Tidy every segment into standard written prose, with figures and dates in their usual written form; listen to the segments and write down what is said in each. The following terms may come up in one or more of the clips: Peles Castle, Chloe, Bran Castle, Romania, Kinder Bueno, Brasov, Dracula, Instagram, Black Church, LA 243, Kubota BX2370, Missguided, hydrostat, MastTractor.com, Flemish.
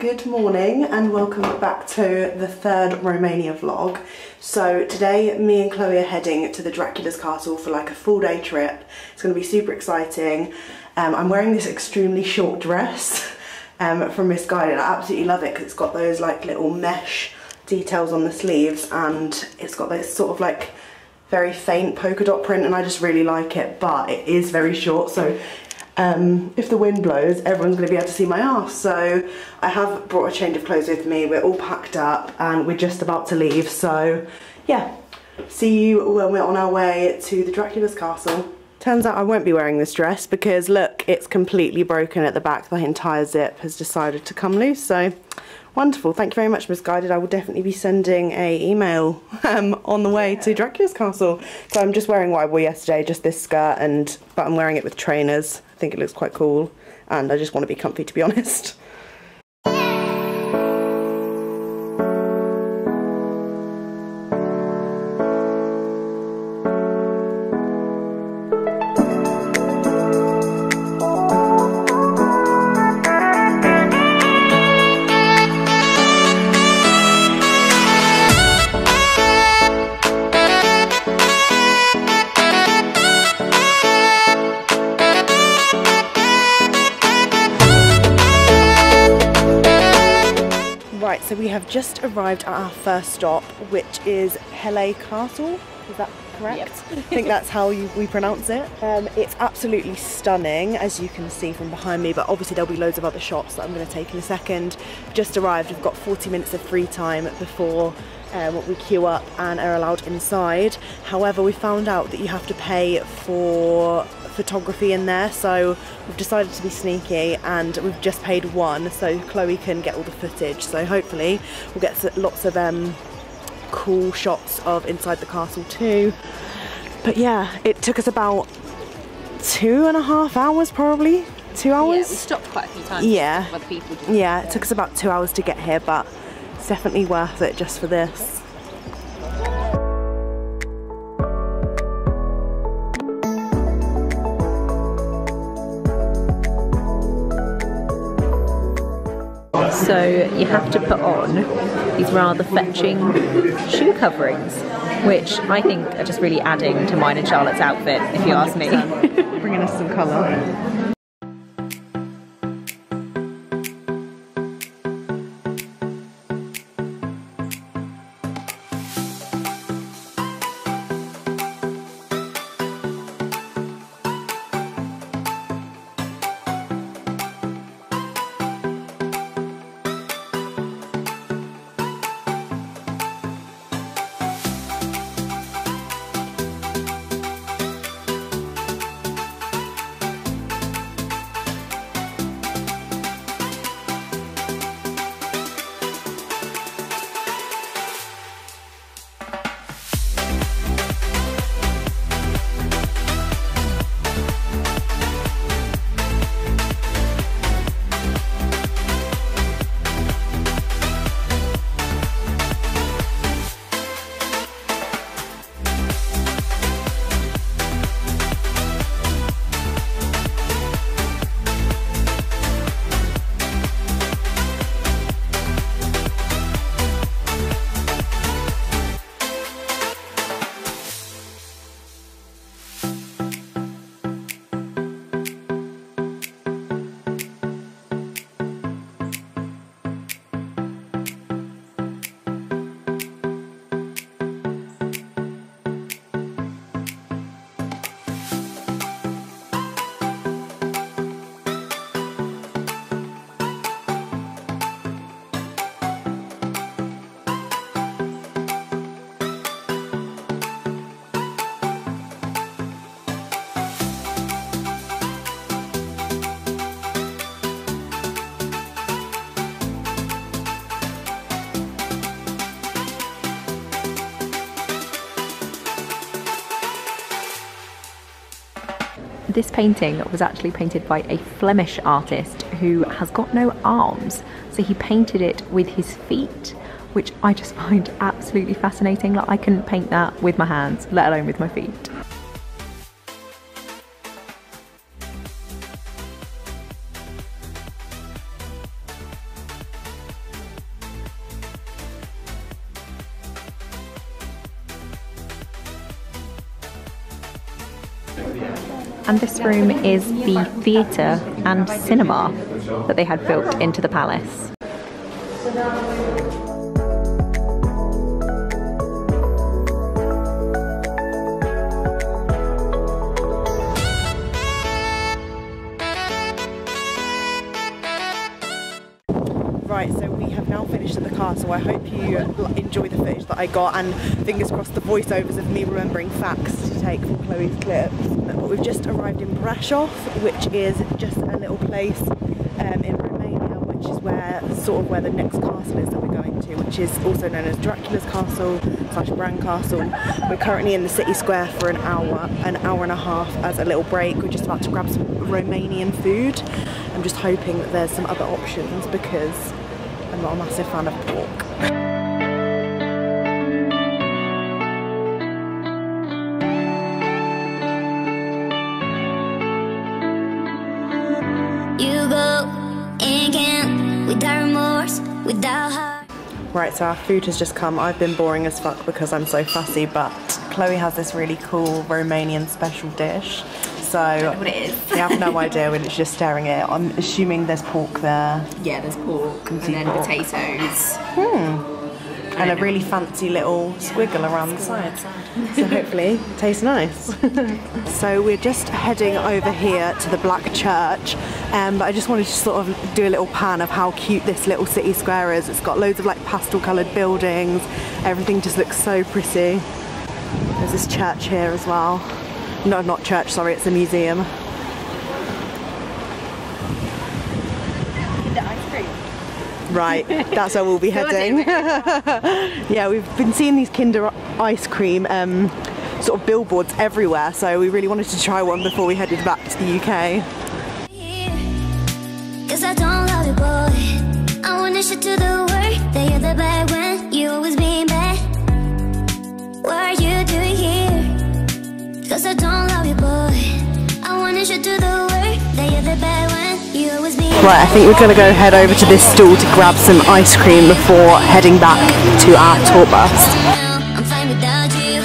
Good morning and welcome back to the third Romania vlog. So today me and Chloe are heading to the Dracula's castle for like a full day trip. It's going to be super exciting. I'm wearing this extremely short dress from Missguided. I absolutely love it because it's got those like little mesh details on the sleeves and it's got this sort of like very faint polka dot print and I just really like it, but it is very short, so if the wind blows everyone's going to be able to see my arse. So I have brought a change of clothes with me. We're all packed up and we're just about to leave, so yeah, see you when we're on our way to the Dracula's castle. Turns out I won't be wearing this dress because look, it's completely broken at the back. The entire zip has decided to come loose, so wonderful. Thank you very much, Missguided. I will definitely be sending an email on the way to Dracula's castle. So I'm just wearing what I wore yesterday, just this skirt, but I'm wearing it with trainers. I think it looks quite cool and I just want to be comfy, to be honest. So we have just arrived at our first stop, which is Peles Castle, is that correct? Yep. I think that's how we pronounce it. It's absolutely stunning, as you can see from behind me, but obviously there'll be loads of other shots that I'm going to take in a second. Just arrived, we've got 40 minutes of free time before we queue up and are allowed inside. However, we found out that you have to pay for photography in there, so we've decided to be sneaky and we've just paid one so Chloe can get all the footage, so hopefully we'll get lots of cool shots of inside the castle too. But yeah, it took us about 2.5 hours, probably 2 hours. Yeah, we stopped quite a few times. Yeah, other people didn't. Yeah, it took us about 2 hours to get here, but it's definitely worth it just for this. So you have to put on these rather fetching shoe coverings, which I think are just really adding to mine and Charlotte's outfit, if you ask me. Bringing us some colour. This painting was actually painted by a Flemish artist who has got no arms, so he painted it with his feet, which I just find absolutely fascinating. Like, I couldn't paint that with my hands, let alone with my feet. And this room is the theatre and cinema that they had built into the palace. Right, so we have now finished at the castle. I hope you enjoy the footage that I got, and fingers crossed the voiceovers of me remembering facts to take from Chloe's clips. But we've just arrived in Brasov, which is just a little place in Romania, which is where sort of the next castle is that we're going to, which is also known as Dracula's Castle / Bran Castle. We're currently in the city square for an hour and a half as a little break. We're just about to grab some Romanian food. I'm just hoping that there's some other options because I'm not a massive fan of pork. You go again without remorse, without heart. Right, so our food has just come. I've been boring as fuck because I'm so fussy, but Chloe has this really cool Romanian special dish. So I don't know what it is. I have no idea when it's just staring at it. I'm assuming there's pork there. Yeah, there's pork and then potatoes. And a really fancy little squiggle around the side. So hopefully it tastes nice. So we're just heading over here to the Black Church, but I just wanted to sort of do a little pan of how cute this little city square is. It's got loads of like pastel coloured buildings. Everything just looks so pretty. There's this church here as well. No, not church, sorry, it's a museum. The ice cream. Right, that's where we'll be heading. Yeah, we've been seeing these Kinder ice cream sort of billboards everywhere, so we really wanted to try one before we headed back to the UK. Cause I don't love you, boy. I want to shit to the work. They are the bad when you always been bad. What are you doing here? Cause I don't love you, boy. I wanted you to do the work. They are the bad one. You always be. Right, I think we're gonna go head over to this stall to grab some ice cream before heading back to our tour bus. I'm fine without you,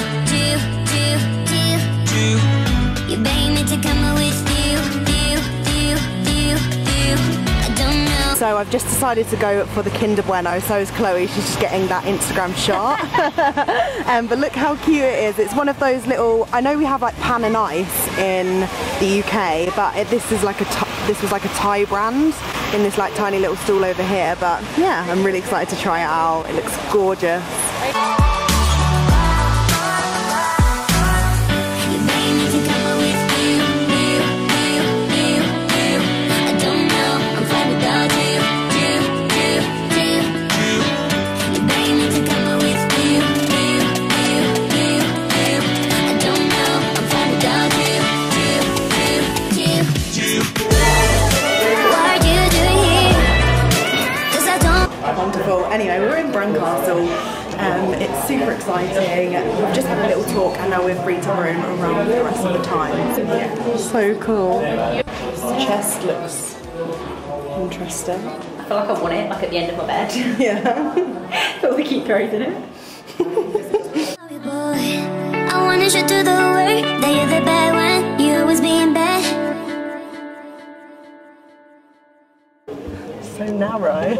you begging me to come with you, I don't know. So I've just decided to go for the Kinder Bueno, so is Chloe, she's just getting that Instagram shot. But look how cute it is. It's one of those little, I know we have like pan and ice in the UK, but this is like this was like a Thai brand in this like tiny little stall over here. But yeah, I'm really excited to try it out. It looks gorgeous. Anyway, we're in Bran Castle, it's super exciting, we've just had a little talk and now we're free to roam around the rest of the time. So, yeah. So cool. This chest looks interesting. I feel like I want it, like at the end of my bed. Yeah. All the cute fairies in it. I want to do the work, they are the bad one, you always being bad. So narrow.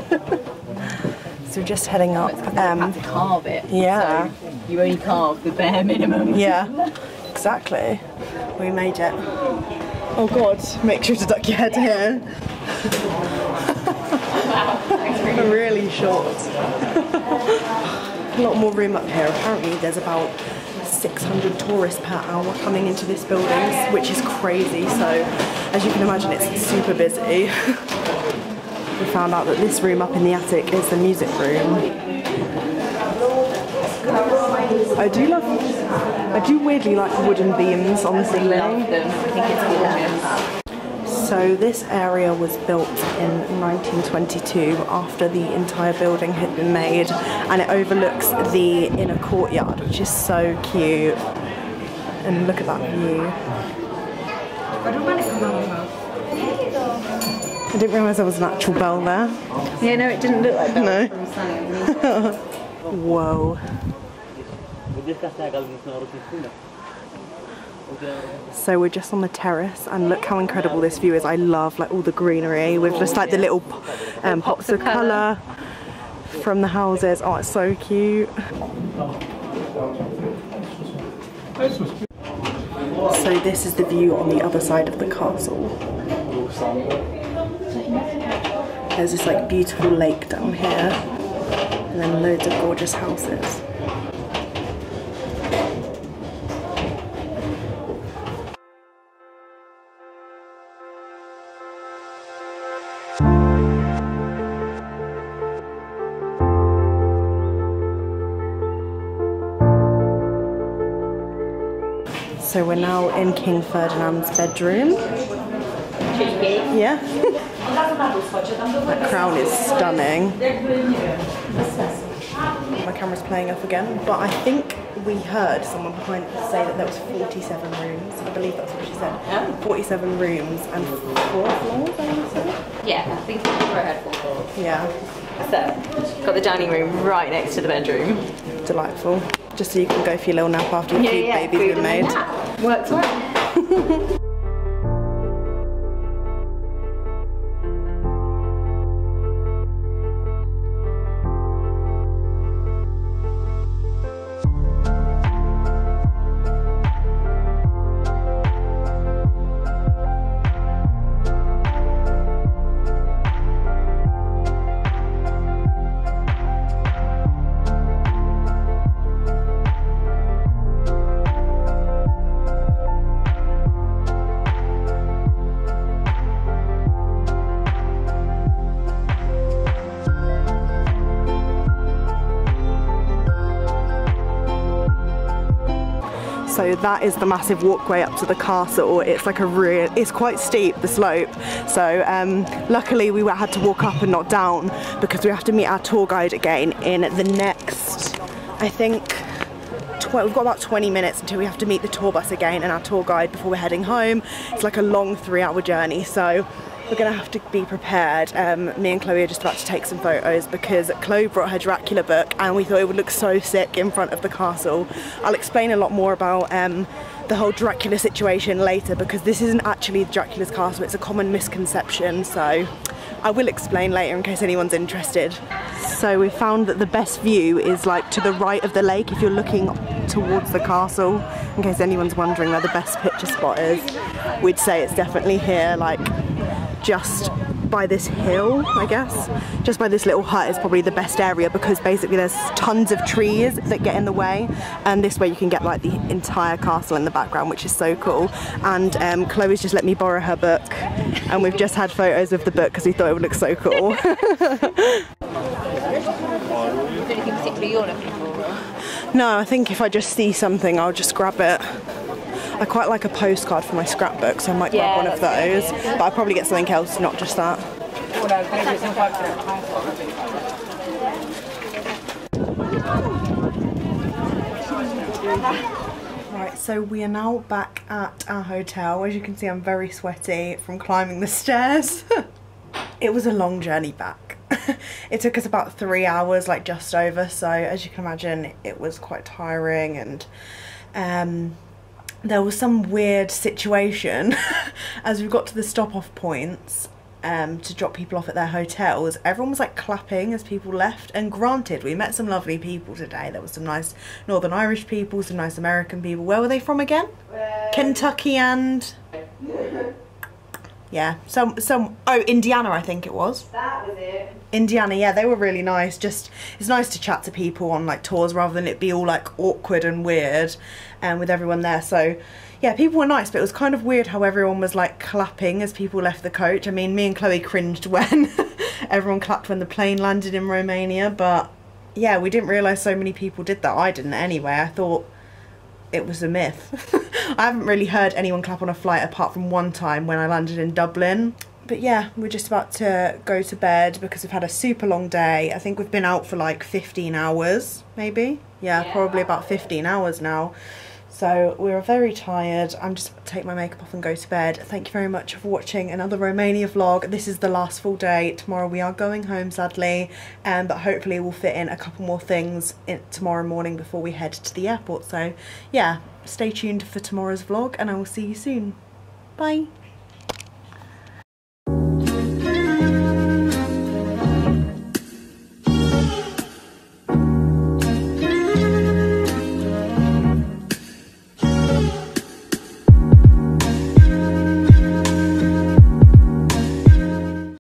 So just heading up. Have to carve it. Yeah. So you only carve the bare minimum. Yeah. Exactly. We made it. Oh God! Make sure to duck your head here. I'm really short. A lot more room up here. Apparently, there's about 600 tourists per hour coming into this building, which is crazy. So, as you can imagine, it's super busy. We found out that this room up in the attic is the music room. I do weirdly like wooden beams on the ceiling. I think it's gorgeous. So this area was built in 1922 after the entire building had been made, and it overlooks the inner courtyard, which is so cute. And look at that view. I didn't realise there was an actual bell there. Yeah, no, it didn't look like that. No. Whoa. So we're just on the terrace, and look how incredible this view is. I love like all the greenery with just like the little pops of colour from the houses. Oh, it's so cute. So this is the view on the other side of the castle. There's this like beautiful lake down here, and then loads of gorgeous houses. So we're now in King Ferdinand's bedroom. Yeah. That crown is stunning. My camera's playing up again, but I think we heard someone behind us say that there was 47 rooms. I believe that's what she said. 47 rooms and 4 floors, I think so. Yeah, I think I heard 4 floors. Yeah. So, got the dining room right next to the bedroom. Delightful. Just so you can go for your little nap after the baby's been made. Works well. So that is the massive walkway up to the castle. It's like a real, it's quite steep, the slope. So luckily we had to walk up and not down, because we have to meet our tour guide again in the next, I think, we've got about 20 minutes until we have to meet the tour bus again and our tour guide before we're heading home. It's like a long 3-hour journey, so we're gonna have to be prepared. Me and Chloe are just about to take some photos because Chloe brought her Dracula book and we thought it would look so sick in front of the castle. I'll explain a lot more about the whole Dracula situation later, because this isn't actually Dracula's castle, it's a common misconception, so I will explain later in case anyone's interested. So we found that the best view is like to the right of the lake if you're looking towards the castle, in case anyone's wondering where the best picture spot is. We'd say it's definitely here, like just by this hill, I guess. Just by this little hut is probably the best area, because basically there's tons of trees that get in the way, and this way you can get like the entire castle in the background, which is so cool. And Chloe's just let me borrow her book, and we've just had photos of the book because we thought it would look so cool. Anything particularly you're looking for? No, I think if I just see something I'll just grab it. I quite like a postcard for my scrapbook, so I might grab one of those, but I'll probably get something else, not just that. Right, so we are now back at our hotel. As you can see, I'm very sweaty from climbing the stairs. It was a long journey back. It took us about 3 hours, like just over, so as you can imagine, it was quite tiring, and there was some weird situation as we got to the stop-off points to drop people off at their hotels. Everyone was like clapping as people left, and granted, we met some lovely people today. There was some nice Northern Irish people, some nice American people. Where were they from again? Kentucky and... yeah, oh, Indiana, I think it was. That was it. Indiana, yeah, they were really nice. Just, it's nice to chat to people on like tours rather than it be all like awkward and weird with everyone there. So yeah, people were nice, but it was kind of weird how everyone was like clapping as people left the coach. I mean, me and Chloe cringed when everyone clapped when the plane landed in Romania, but yeah, we didn't realise so many people did that. I didn't anyway. I thought it was a myth. I haven't really heard anyone clap on a flight apart from one time when I landed in Dublin. But yeah, we're just about to go to bed because we've had a super long day. I think we've been out for like 15 hours, maybe? Yeah, probably about 15 hours now. So we're very tired. I'm just about to take my makeup off and go to bed. Thank you very much for watching another Romania vlog. This is the last full day. Tomorrow we are going home, sadly, but hopefully we'll fit in a couple more things tomorrow morning before we head to the airport. So yeah, stay tuned for tomorrow's vlog and I will see you soon. Bye.